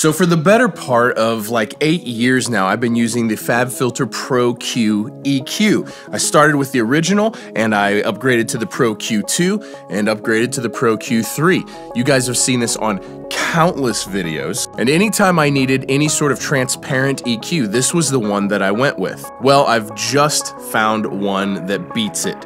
So for the better part of like 8 years now, I've been using the FabFilter Pro-Q EQ. I started with the original and I upgraded to the Pro-Q2 and upgraded to the Pro-Q3. You guys have seen this on countless videos, and anytime I needed any sort of transparent EQ, this was the one that I went with. Well, I've just found one that beats it.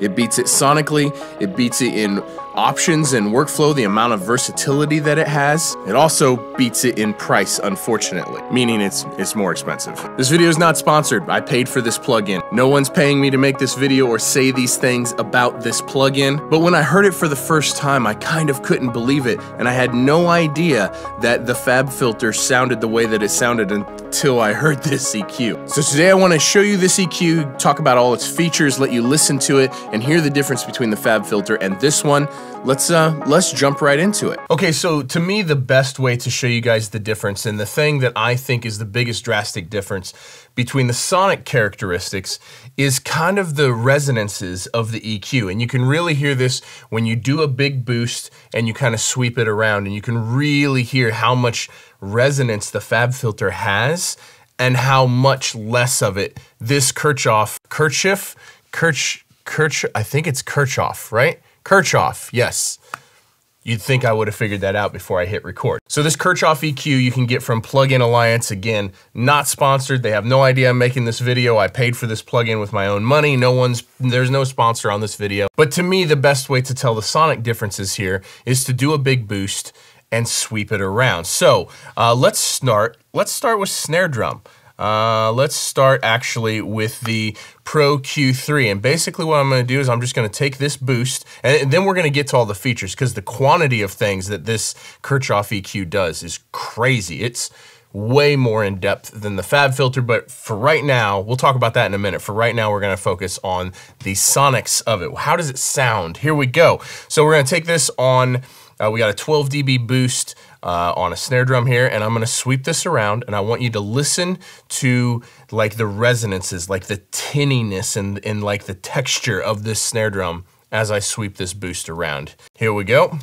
It beats it sonically, it beats it in options and workflow, the amount of versatility that it has. It also beats it in price, unfortunately, meaning it's more expensive. This video is not sponsored. I paid for this plugin. No one's paying me to make this video or say these things about this plugin, but when I heard it for the first time, I kind of couldn't believe it, and I had no idea that the FabFilter sounded the way that it sounded until I heard this EQ. So today I want to show you this EQ, talk about all its features, let you listen to it, and hear the difference between the FabFilter and this one. Let's jump right into it. Okay, so to me, the best way to show you guys the difference, and the thing that I think is the biggest drastic difference between the sonic characteristics, is kind of the resonances of the EQ. And you can really hear this when you do a big boost and you kind of sweep it around, and you can really hear how much resonance the FabFilter has and how much less of it this Kirchhoff, I think it's Kirchhoff, right? Kirchhoff, yes. You'd think I would have figured that out before I hit record. So this Kirchhoff EQ you can get from Plugin Alliance. Again, not sponsored. They have no idea I'm making this video. I paid for this plugin with my own money. There's no sponsor on this video. But to me, the best way to tell the sonic differences here is to do a big boost and sweep it around. So let's start with snare drum. Let's start actually with the Pro-Q3, and basically what I'm going to do is I'm just going to take this boost, and then we're going to get to all the features, because the quantity of things that this Kirchhoff EQ does is crazy. It's way more in depth than the FabFilter, but for right now, we'll talk about that in a minute. For right now, we're going to focus on the sonics of it. How does it sound? Here we go. So we're going to take this on, we got a 12 dB boost on a snare drum here, and I'm gonna sweep this around, and I want you to listen to like the resonances, like the tinniness and like the texture of this snare drum as I sweep this boost around. Here we go.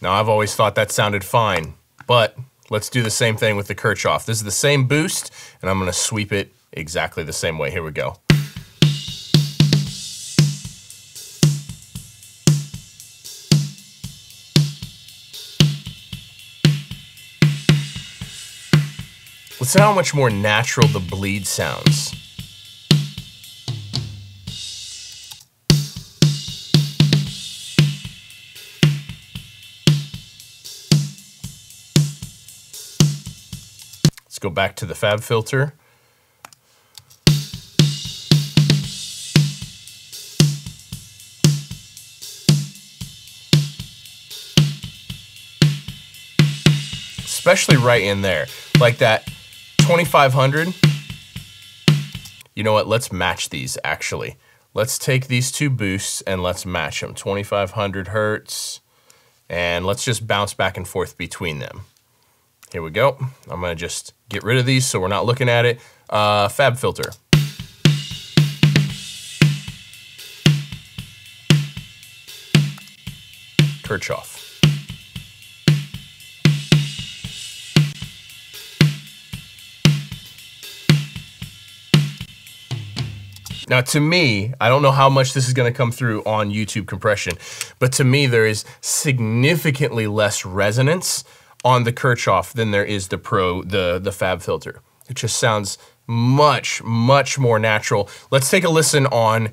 Now, I've always thought that sounded fine, but let's do the same thing with the Kirchhoff. This is the same boost, and I'm gonna sweep it exactly the same way. Here we go. Listen how much more natural the bleed sounds. Go back to the FabFilter. Especially right in there, like that 2500. You know what, let's match these actually. Let's take these two boosts and let's match them, 2500 hertz, and let's just bounce back and forth between them. Here we go. I'm gonna just get rid of these so we're not looking at it. FabFilter. Kirchhoff. Now to me, I don't know how much this is gonna come through on YouTube compression, but to me there is significantly less resonance on the Kirchhoff than there is the FabFilter. It just sounds much, much more natural. Let's take a listen on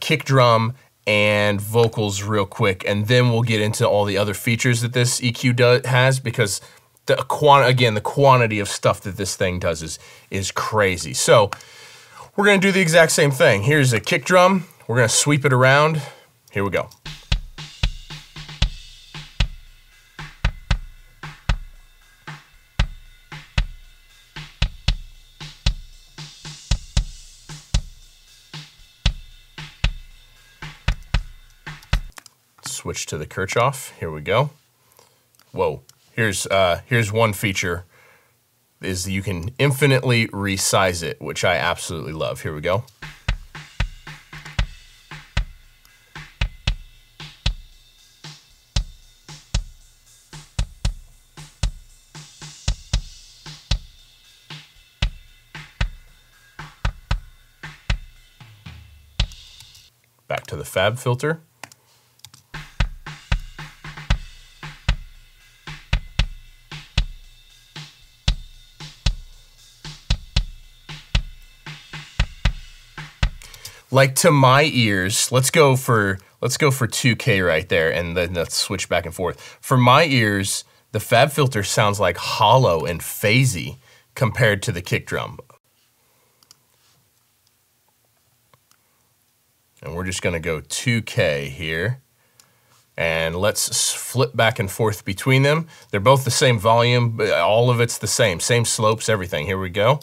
kick drum and vocals real quick, and then we'll get into all the other features that this EQ has, because again, the quantity of stuff that this thing does is crazy. So we're gonna do the exact same thing. Here's a kick drum. We're gonna sweep it around. Here we go. Switch to the Kirchhoff. Here we go. Whoa. Here's one feature is you can infinitely resize it, which I absolutely love. Here we go. Back to the fab filter. Like, to my ears, let's go for 2K right there, and then let's switch back and forth. For my ears, the fab filter sounds like hollow and phasey compared to the kick drum. And we're just gonna go 2K here, and let's flip back and forth between them. They're both the same volume, but all of it's the same slopes, everything. Here we go.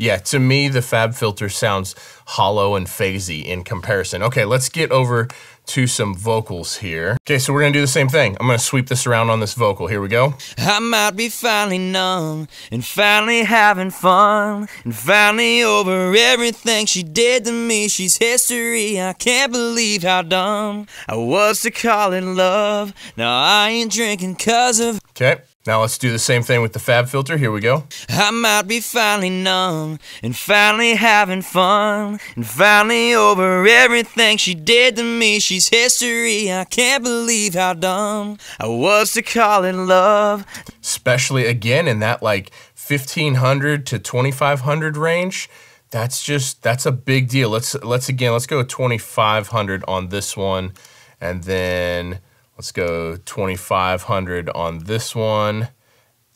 Yeah, to me, the fab filter sounds hollow and phasey in comparison. Okay, let's get over to some vocals here. Okay, so we're gonna do the same thing. I'm gonna sweep this around on this vocal. Here we go. I might be finally numb and finally having fun and finally over everything she did to me. She's history. I can't believe how dumb I was to call it love. Now I ain't drinking 'cause of... Okay. Now let's do the same thing with the fab filter. Here we go. I might be finally numb and finally having fun and finally over everything she did to me. She's history. I can't believe how dumb I was to call it love. Especially again in that like 1500 to 2500 range. That's a big deal. Let's go 2500 on this one, and then let's go 2500 on this one,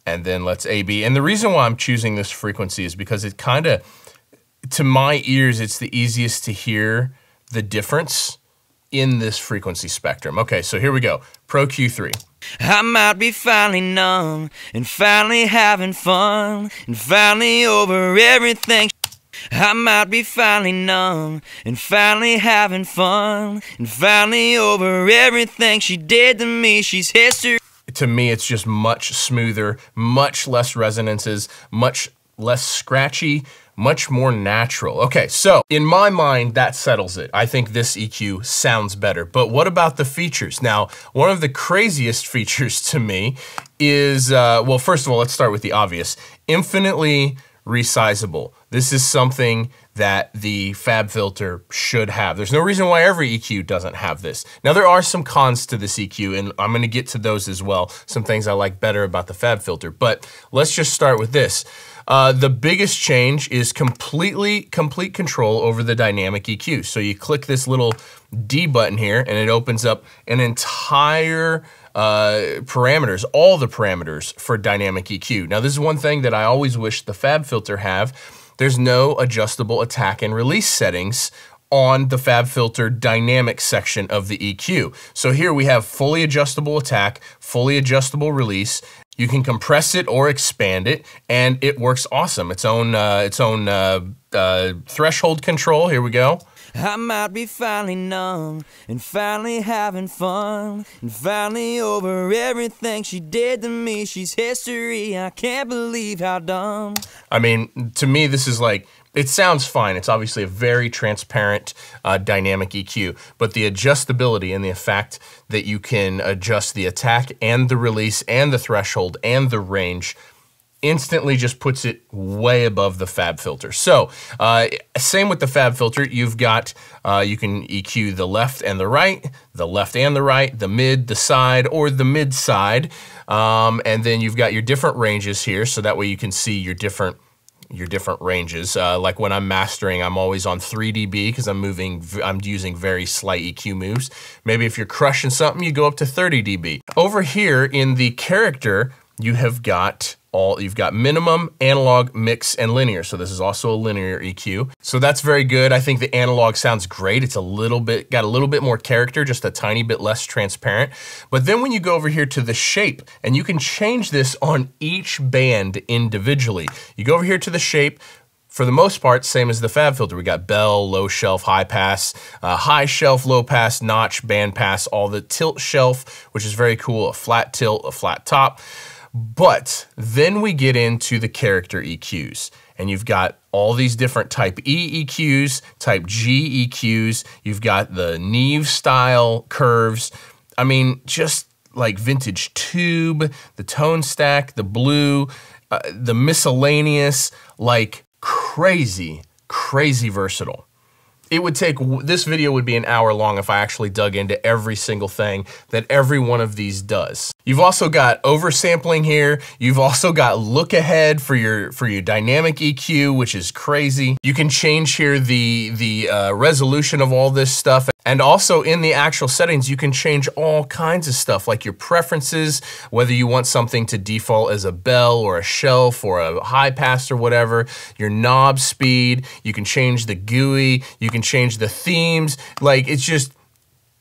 and then let's A/B. And the reason why I'm choosing this frequency is because it kind of, to my ears, it's the easiest to hear the difference in this frequency spectrum. Okay, so here we go, Pro Q3. I might be finally numb and finally having fun and finally over everything. I might be finally numb and finally having fun and finally over everything she did to me. She's history. To me, it's just much smoother, much less resonances, much less scratchy, much more natural. Okay, so in my mind, that settles it. I think this EQ sounds better, but what about the features? Now, one of the craziest features to me is, well, first of all, let's start with the obvious. Infinitely resizable. This is something that the fab filter should have. There's no reason why every EQ doesn't have this. Now, there are some cons to this EQ, and I'm gonna get to those as well, some things I like better about the fab filter, but let's just start with this. The biggest change is complete control over the dynamic EQ. So you click this little D button here, and it opens up an entire parameters, all the parameters for dynamic EQ. Now, this is one thing that I always wish the fab filter have. There's no adjustable attack and release settings on the fab filter dynamic section of the EQ. So here we have fully adjustable attack, fully adjustable release. You can compress it or expand it, and it works awesome. Its own threshold control. Here we go. I might be finally numb and finally having fun and finally over everything she did to me. She's history. I can't believe how dumb. I mean, to me, this is like, it sounds fine. It's obviously a very transparent dynamic EQ, but the adjustability and the fact that you can adjust the attack and the release and the threshold and the range instantly just puts it way above the fab filter. So same with the fab filter, you've got, you can EQ the left and the right, the mid, the side, or the mid side. And then you've got your different ranges here. So that way you can see your different ranges. Like when I'm mastering, I'm always on 3 dB because I'm using very slight EQ moves. Maybe if you're crushing something, you go up to 30 dB. Over here in the character, you have got you've got minimum, analog, mix, and linear. So this is also a linear EQ. So that's very good. I think the analog sounds great. It's a little bit, got a little bit more character, just a tiny bit less transparent. But then when you go over here to the shape, and you can change this on each band individually. You go over here to the shape, for the most part, same as the fab filter. We got bell, low shelf, high pass, high shelf, low pass, notch, band pass, all the tilt shelf, which is very cool, a flat tilt, a flat top. But then we get into the character EQs, and you've got all these different type E EQs, type G EQs, you've got the Neve style curves. I mean, just like vintage tube, the tone stack, the blue, the miscellaneous, like crazy, crazy versatile. It would take, this video would be an hour long if I actually dug into every single thing that every one of these does. You've also got oversampling here. You've also got look ahead for your dynamic EQ, which is crazy. You can change here the resolution of all this stuff. And also in the actual settings, you can change all kinds of stuff like your preferences, whether you want something to default as a bell or a shelf or a high pass or whatever, your knob speed, you can change the GUI, you can change the themes. Like it's just,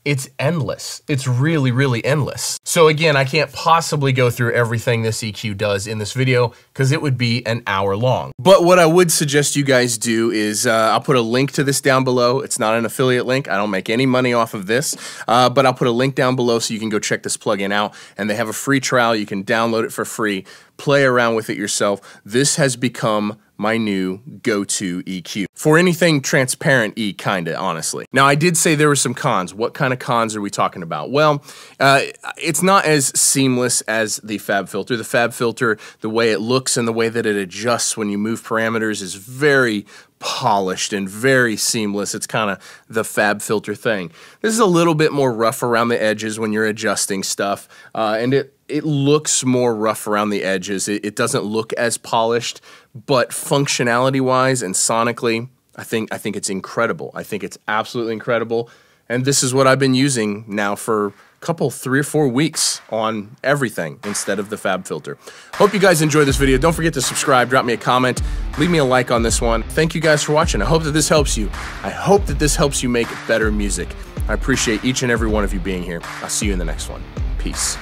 it's endless. It's really, really endless. So again, I can't possibly go through everything this EQ does in this video because it would be an hour long. But what I would suggest you guys do is I'll put a link to this down below. It's not an affiliate link. I don't make any money off of this, but I'll put a link down below so you can go check this plugin out, and they have a free trial. You can download it for free, play around with it yourself. This has become my new go-to EQ for anything transparent E, kinda, honestly. Now, I did say there were some cons. What kind of cons are we talking about? Well, it's not as seamless as the fab filter. The fab filter, the way it looks and the way that it adjusts when you move parameters is very polished and very seamless. It's kind of the fab filter thing. This is a little bit more rough around the edges when you're adjusting stuff, and it looks more rough around the edges. It doesn't look as polished, but functionality wise and sonically, I think it's incredible. I think it's absolutely incredible. And this is what I've been using now for couple 3 or 4 weeks on everything instead of the fab filter. Hope you guys enjoyed this video. Don't forget to subscribe, drop me a comment, leave me a like on this one. Thank you guys for watching. I hope that this helps you. I hope that this helps you make better music. I appreciate each and every one of you being here. I'll see you in the next one. Peace.